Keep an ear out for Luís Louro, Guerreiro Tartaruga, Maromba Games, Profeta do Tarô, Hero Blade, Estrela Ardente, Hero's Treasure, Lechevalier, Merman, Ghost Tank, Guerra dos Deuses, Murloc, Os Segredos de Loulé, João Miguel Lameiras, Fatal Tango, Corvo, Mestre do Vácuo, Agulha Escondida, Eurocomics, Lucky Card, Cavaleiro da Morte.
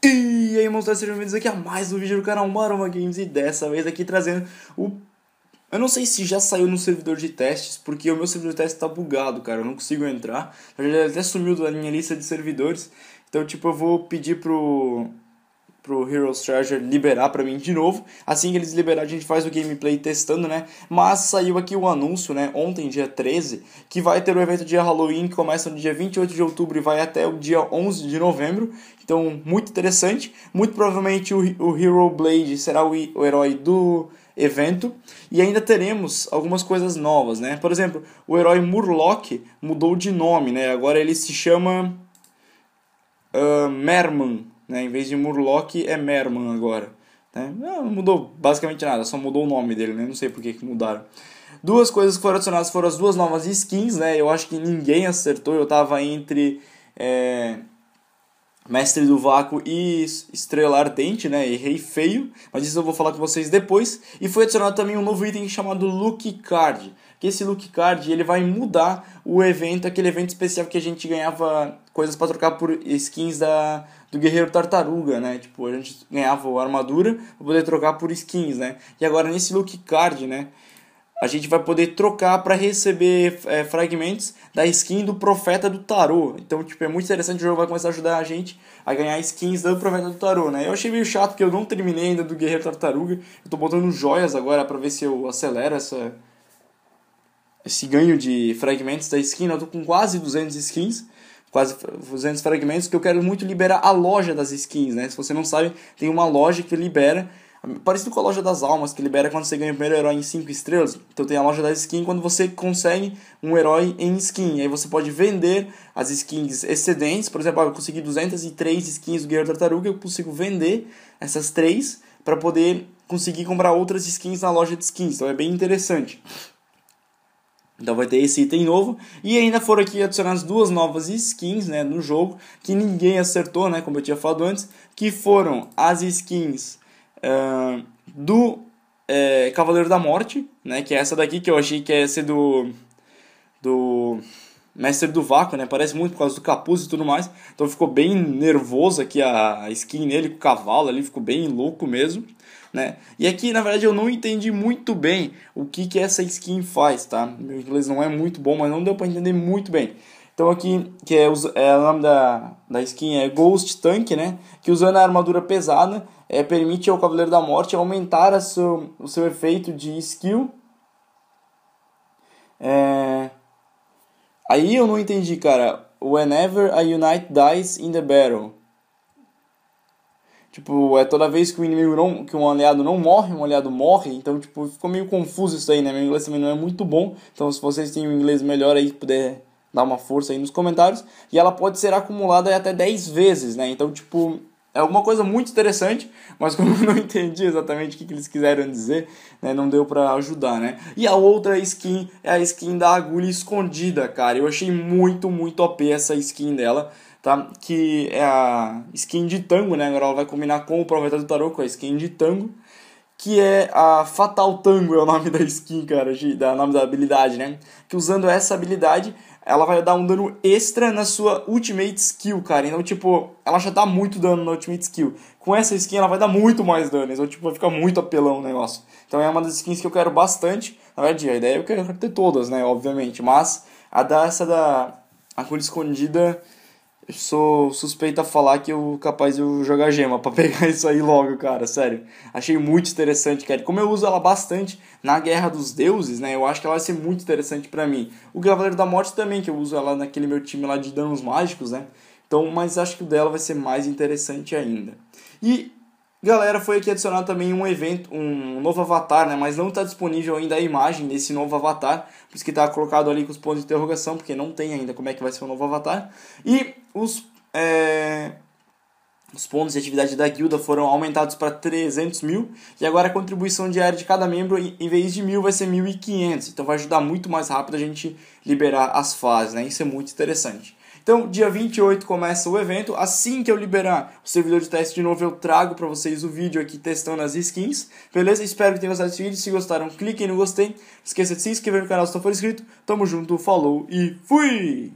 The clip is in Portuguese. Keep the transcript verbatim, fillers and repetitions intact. E aí, monstros, sejam bem-vindos aqui a mais um vídeo do canal Maromba Games. E dessa vez aqui trazendo o... Eu não sei se já saiu no servidor de testes, porque o meu servidor de testes tá bugado, cara. Eu não consigo entrar. Ele até sumiu da minha lista de servidores. Então, tipo, eu vou pedir pro... pro Hero's Treasure liberar pra mim de novo. Assim que eles liberarem, a gente faz o gameplay testando, né? Mas saiu aqui o anúncio, né? Ontem, dia treze, que vai ter o evento de Halloween, que começa no dia vinte e oito de outubro e vai até o dia onze de novembro. Então, muito interessante. Muito provavelmente o, o Hero Blade será o, o herói do evento. E ainda teremos algumas coisas novas, né? Por exemplo, o herói Murloc mudou de nome, né? Agora ele se chama... Uh, Merman. Né? Em vez de Murloc, é Merman agora. Né? Não mudou basicamente nada, só mudou o nome dele, né? Não sei por que que mudaram. Duas coisas que foram adicionadas foram as duas novas skins, né? Eu acho que ninguém acertou, eu tava entre é... Mestre do Vácuo e Estrela Ardente, né? Errei feio, mas isso eu vou falar com vocês depois. E foi adicionado também um novo item chamado Lucky Card. Que esse Lucky Card, ele vai mudar o evento, aquele evento especial que a gente ganhava coisas para trocar por skins da, do Guerreiro Tartaruga, né? Tipo, a gente ganhava armadura para poder trocar por skins, né? E agora nesse Lucky Card, né? A gente vai poder trocar para receber é, fragmentos da skin do Profeta do Tarô. Então, tipo, é muito interessante, o jogo vai começar a ajudar a gente a ganhar skins do Profeta do Tarô, né? Eu achei meio chato porque eu não terminei ainda do Guerreiro Tartaruga. Eu tô botando joias agora para ver se eu acelero essa... esse ganho de fragmentos da skin. Eu tô com quase duzentas skins, quase duzentos fragmentos, que eu quero muito liberar a loja das skins, né? Se você não sabe, tem uma loja que libera, parecido com a loja das almas, que libera quando você ganha o primeiro herói em cinco estrelas. Então tem a loja da skin, quando você consegue um herói em skin, aí você pode vender as skins excedentes. Por exemplo, eu consegui duzentas e três skins do Guerreiro Tartaruga, eu consigo vender essas três para poder conseguir comprar outras skins na loja de skins. Então é bem interessante. Então vai ter esse item novo. E ainda foram aqui adicionadas duas novas skins, né, no jogo, que ninguém acertou, né, como eu tinha falado antes, que foram as skins uh, do é, Cavaleiro da Morte, né, que é essa daqui, que eu achei que é essa do... do... Mestre do Vácuo, né? Parece muito por causa do capuz e tudo mais. Então ficou bem nervoso aqui a skin nele, com o cavalo ali. Ficou bem louco mesmo, né? E aqui, na verdade, eu não entendi muito bem o que que essa skin faz, tá? Meu inglês não é muito bom, mas não deu pra entender muito bem. Então aqui, que é, é o nome da, da skin é Ghost Tank, né? Que usando a armadura pesada, é, permite ao Cavaleiro da Morte aumentar a seu, o seu efeito de skill. É... Aí eu não entendi, cara. Whenever a unit dies in the battle. Tipo, é toda vez que o inimigo não... que um aliado não morre, um aliado morre. Então, tipo, ficou meio confuso isso aí, né? Meu inglês também não é muito bom. Então, se vocês têm um inglês melhor aí, puder dar uma força aí nos comentários. E ela pode ser acumulada até dez vezes, né? Então, tipo... é alguma coisa muito interessante, mas como eu não entendi exatamente o que, que eles quiseram dizer, né, não deu pra ajudar, né? E a outra skin é a skin da Agulha Escondida, cara. Eu achei muito, muito O P essa skin dela, tá? Que é a skin de tango, né? Agora ela vai combinar com o Profeta do Tarô, com a skin de tango, que é a Fatal Tango, é o nome da skin, cara, da nome da habilidade, né? Que usando essa habilidade... ela vai dar um dano extra na sua Ultimate Skill, cara. Então, tipo, ela já dá muito dano na Ultimate Skill. Com essa skin, ela vai dar muito mais dano. Então, tipo, vai ficar muito apelão o negócio. Então, é uma das skins que eu quero bastante. Na verdade, a ideia é eu quero ter todas, né? Obviamente. Mas, a dessa da Agulha Escondida... eu sou suspeito a falar que eu capaz de eu jogar gema pra pegar isso aí logo, cara, sério. Achei muito interessante, cara. Como eu uso ela bastante na Guerra dos Deuses, né, eu acho que ela vai ser muito interessante pra mim. O Cavaleiro da Morte também, que eu uso ela naquele meu time lá de danos mágicos, né. Então, mas acho que o dela vai ser mais interessante ainda. E... galera, foi aqui adicionado também um evento, um novo avatar, né? Mas não está disponível ainda a imagem desse novo avatar, por isso que está colocado ali com os pontos de interrogação, porque não tem ainda como é que vai ser o novo avatar. E os, é... os pontos de atividade da guilda foram aumentados para trezentos mil, e agora a contribuição diária de cada membro, em vez de mil, vai ser mil e quinhentos. Então vai ajudar muito mais rápido a gente liberar as fases, né? Isso é muito interessante. Então, dia vinte e oito começa o evento. Assim que eu liberar o servidor de teste de novo, eu trago para vocês o vídeo aqui testando as skins. Beleza? Espero que tenham gostado desse vídeo. Se gostaram, cliquem no gostei. Não esqueça de se inscrever no canal se não for inscrito. Tamo junto, falou e fui!